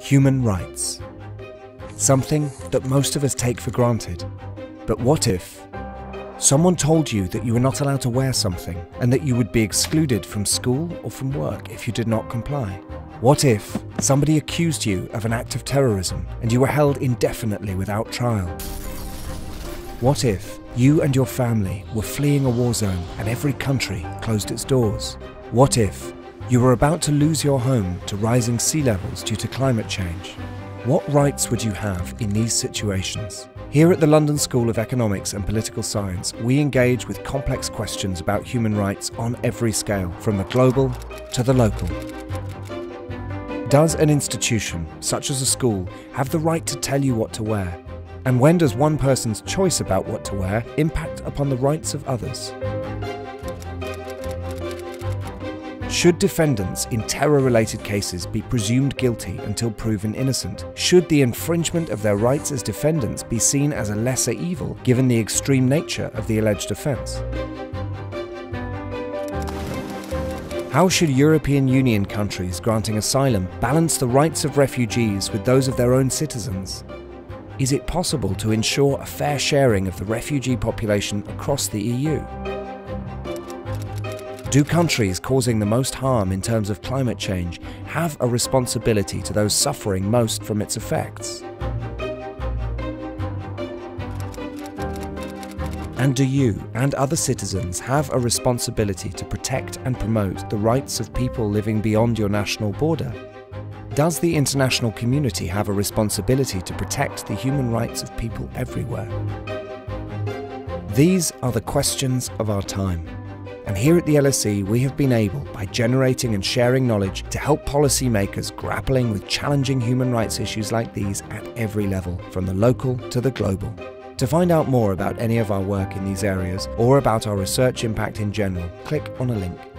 Human rights. Something that most of us take for granted. But what if someone told you that you were not allowed to wear something and that you would be excluded from school or from work if you did not comply? What if somebody accused you of an act of terrorism and you were held indefinitely without trial? What if you and your family were fleeing a war zone and every country closed its doors? What if you were about to lose your home to rising sea levels due to climate change? What rights would you have in these situations? Here at the London School of Economics and Political Science, we engage with complex questions about human rights on every scale, from the global to the local. Does an institution, such as a school, have the right to tell you what to wear? And when does one person's choice about what to wear impact upon the rights of others? Should defendants in terror-related cases be presumed guilty until proven innocent? Should the infringement of their rights as defendants be seen as a lesser evil, given the extreme nature of the alleged offence? How should European Union countries granting asylum balance the rights of refugees with those of their own citizens? Is it possible to ensure a fair sharing of the refugee population across the EU? Do countries causing the most harm in terms of climate change have a responsibility to those suffering most from its effects? And do you and other citizens have a responsibility to protect and promote the rights of people living beyond your national border? Does the international community have a responsibility to protect the human rights of people everywhere? These are the questions of our time. And here at the LSE, we have been able, by generating and sharing knowledge, to help policymakers grappling with challenging human rights issues like these at every level, from the local to the global. To find out more about any of our work in these areas, or about our research impact in general, click on a link.